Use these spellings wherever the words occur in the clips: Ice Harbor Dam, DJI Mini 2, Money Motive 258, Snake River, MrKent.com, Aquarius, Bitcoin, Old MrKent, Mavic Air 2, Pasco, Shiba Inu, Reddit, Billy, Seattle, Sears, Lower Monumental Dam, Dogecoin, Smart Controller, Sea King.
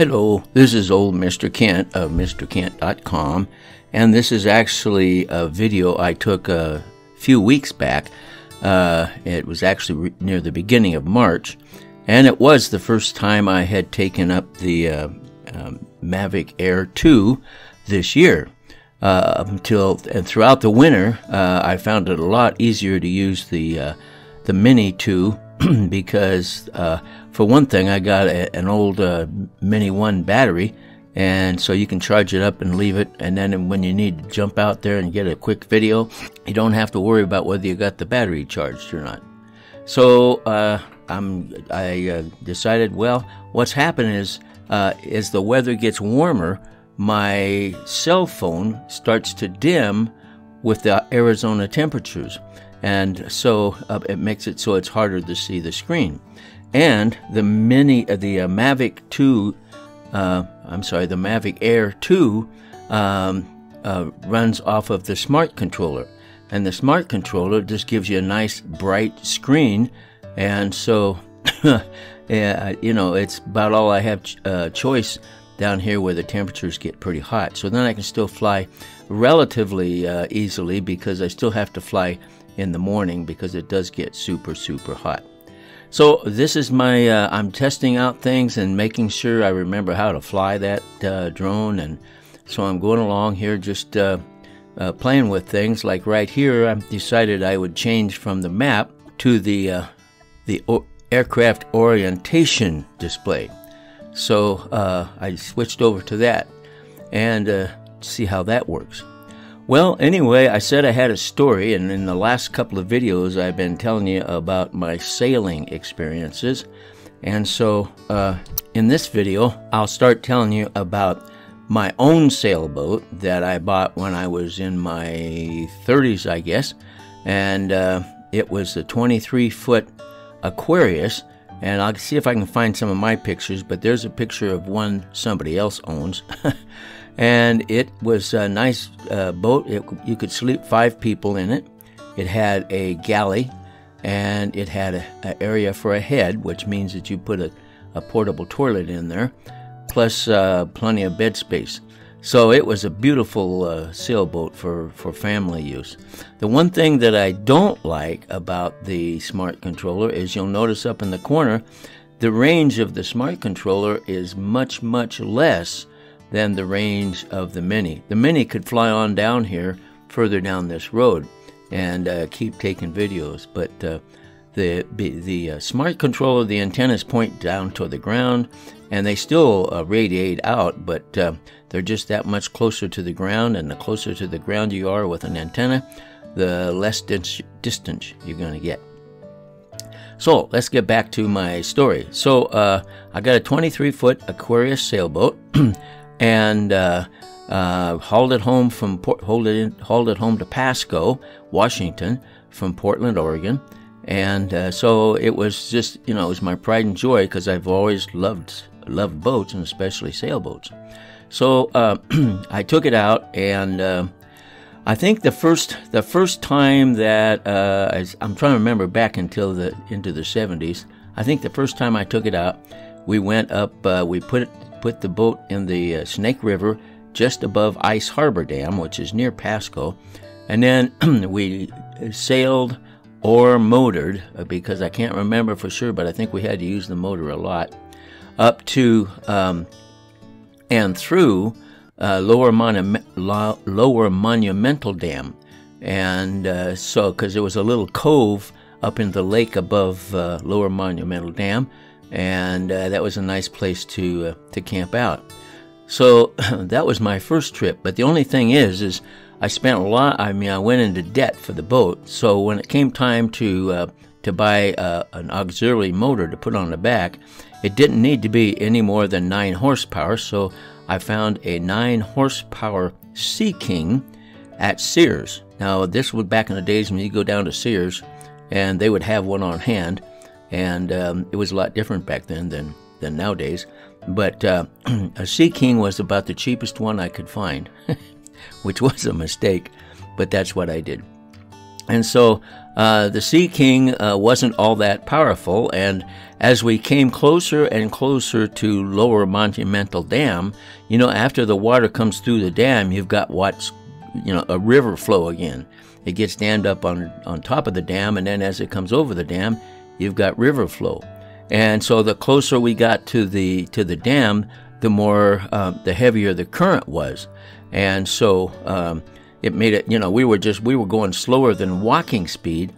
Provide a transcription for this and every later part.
Hello, this is Old Mr. Kent of MrKent.com, and this is actually a video I took a few weeks back. It was actually near the beginning of March, and it was the first time I had taken up the Mavic Air 2 this year. Throughout the winter, I found it a lot easier to use the Mini 2. Because for one thing, I got an old Mini 1 battery, and so you can charge it up and leave it, and then when you need to jump out there and get a quick video, you don't have to worry about whether you got the battery charged or not. So I decided, well, what's happened is as the weather gets warmer, my cell phone starts to dim with the Arizona temperatures. And so it makes it so it's harder to see the screen. And the Mavic Air 2 runs off of the Smart Controller, and the Smart Controller just gives you a nice bright screen. And so, you know, it's about all I have choice down here where the temperatures get pretty hot. So then I can still fly relatively easily, because I still have to fly in the morning because it does get super hot. So this is my I'm testing out things and making sure I remember how to fly that drone, and so I'm going along here just playing with things. Like right here, I decided I would change from the map to the aircraft orientation display. So I switched over to that and see how that works. Well, anyway, I said I had a story, and in the last couple of videos I've been telling you about my sailing experiences. And so in this video, I'll start telling you about my own sailboat that I bought when I was in my 30s, I guess. And it was a 23-foot Aquarius, and I'll see if I can find some of my pictures, but there's a picture of one somebody else owns. And it was a nice boat. You could sleep 5 people in it. It had a galley, and it had an area for a head, which means that you put a portable toilet in there, plus plenty of bed space. So it was a beautiful sailboat for family use. The one thing that I don't like about the Smart Controller is you'll notice up in the corner, the range of the Smart Controller is much less than the range of the Mini. The Mini could fly on down here, further down this road, and keep taking videos. But the Smart Controller, the antennas point down to the ground, and they still radiate out, but they're just that much closer to the ground. And the closer to the ground you are with an antenna, the less distance you're going to get. So let's get back to my story. So I got a 23-foot Aquarius sailboat. And hauled it home to Pasco, Washington, from Portland, Oregon. And so it was just, you know, it was my pride and joy, because I've always loved boats, and especially sailboats. So I took it out, and I think the first time that I'm trying to remember back until into the 70s. I think the first time I took it out, we went up, we put the boat in the Snake River just above Ice Harbor Dam, which is near Pasco, and then we sailed or motored, because I can't remember for sure, but I think we had to use the motor a lot, up to and through Lower Monumental Dam. And so, because there was a little cove up in the lake above Lower Monumental Dam, and that was a nice place to camp out. So that was my first trip. But the only thing is I spent a lot. I mean, I went into debt for the boat. So when it came time to buy an auxiliary motor to put on the back, it didn't need to be any more than 9 horsepower. So I found a 9-horsepower Sea King at Sears. Now this was back in the days when you go down to Sears, and they would have one on hand. And it was a lot different back then than nowadays. But a Sea King was about the cheapest one I could find, which was a mistake, but that's what I did. And so the Sea King wasn't all that powerful, and as we came closer and closer to Lower Monumental Dam, you know, after the water comes through the dam, you've got what's, you know, a river flow again. It gets dammed up on top of the dam, and then as it comes over the dam, you've got river flow. And so the closer we got to the dam, the more the heavier the current was, and so it made it, you know, we were going slower than walking speed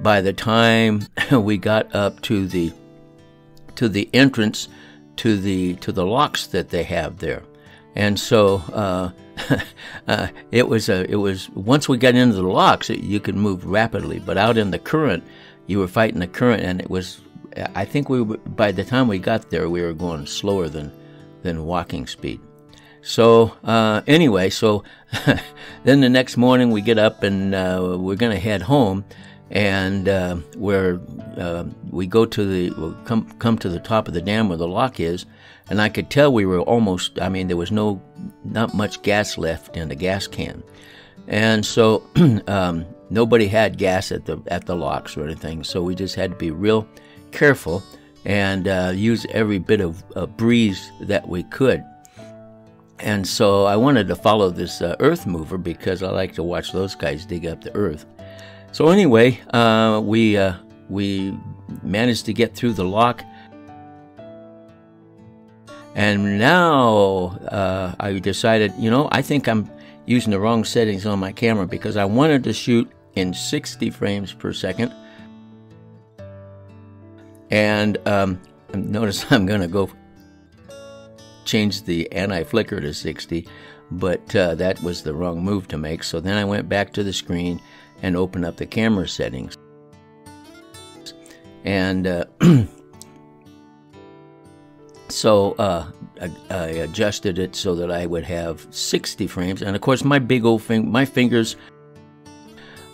by the time we got up to the entrance to the locks that they have there. And so it was once we got into the locks, you could move rapidly, but out in the current, you were fighting the current, and it was, I think by the time we got there, we were going slower than walking speed. So anyway, so then the next morning we get up and we're gonna head home, and we go to the come to the top of the dam where the lock is, and I could tell we were almost, I mean, there was not much gas left in the gas can, and so nobody had gas at the locks or anything, so we just had to be real careful and use every bit of breeze that we could. And so I wanted to follow this earth mover because I like to watch those guys dig up the earth. So anyway, we managed to get through the lock. And now I decided, you know, I think I'm using the wrong settings on my camera because I wanted to shoot in 60 frames per second. And notice I'm going to go change the anti-flicker to 60, but that was the wrong move to make. So then I went back to the screen and opened up the camera settings. And so I adjusted it so that I would have 60 frames. And of course, my big old my fingers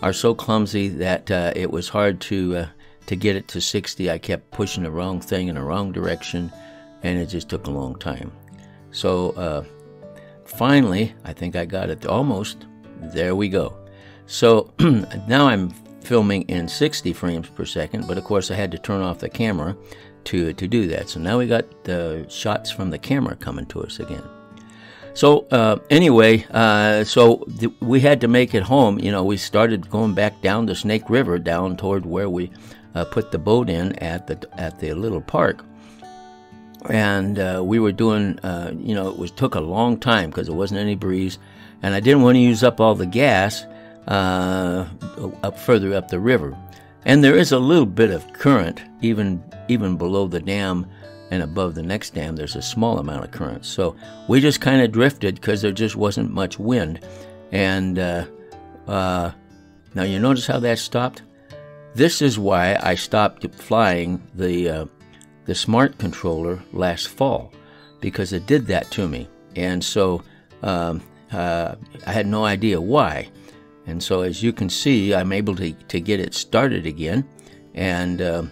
are so clumsy that it was hard to get it to 60. I kept pushing the wrong thing in the wrong direction, and it just took a long time. So finally, I think I got it almost. There we go. So now I'm filming in 60 frames per second, but of course I had to turn off the camera to do that. So now we got the shots from the camera coming to us again. So anyway, we had to make it home. You know, we started going back down the Snake River, down toward where we put the boat in at the little park. And we were doing, you know, it took a long time because there wasn't any breeze, and I didn't want to use up all the gas further up the river. And there is a little bit of current, even below the dam, and above the next dam there's a small amount of current. So we just kind of drifted because there just wasn't much wind. And now you notice how that stopped? This is why I stopped flying the Smart Controller last fall, because it did that to me. And so I had no idea why. And so as you can see, I'm able to get it started again. And in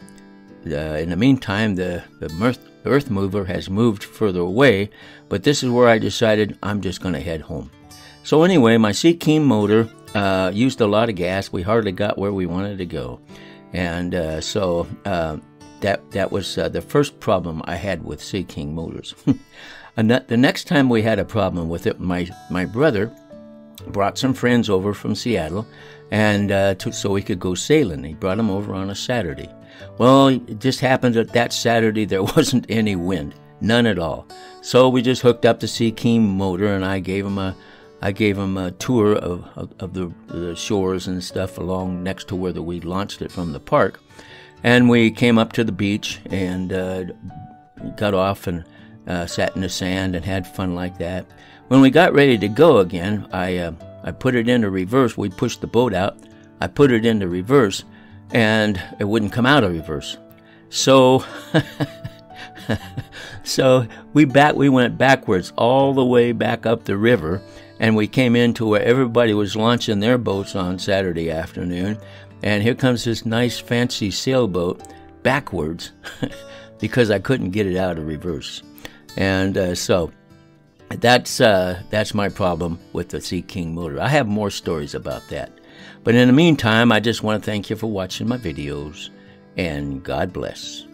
the meantime, the earth mover has moved further away, but this is where I decided I'm just gonna head home. So anyway, my Sea King motor used a lot of gas. We hardly got where we wanted to go. And that was the first problem I had with Sea King motors. And the next time we had a problem with it, my brother brought some friends over from Seattle, and so we could go sailing. He brought them over on a Saturday. Well, it just happened that Saturday there wasn't any wind, none at all. So we just hooked up the Sea King motor, and I gave him a tour of the shores and stuff along next to where we launched it from the park. And we came up to the beach and got off and sat in the sand and had fun like that. When we got ready to go again, I put it into reverse. We pushed the boat out. I put it into reverse, and it wouldn't come out of reverse. So, so we went backwards all the way back up the river, and we came into where everybody was launching their boats on Saturday afternoon. And here comes this nice fancy sailboat backwards because I couldn't get it out of reverse. And so that's my problem with the Sea King motor. I have more stories about that. But in the meantime, I just want to thank you for watching my videos, and God bless.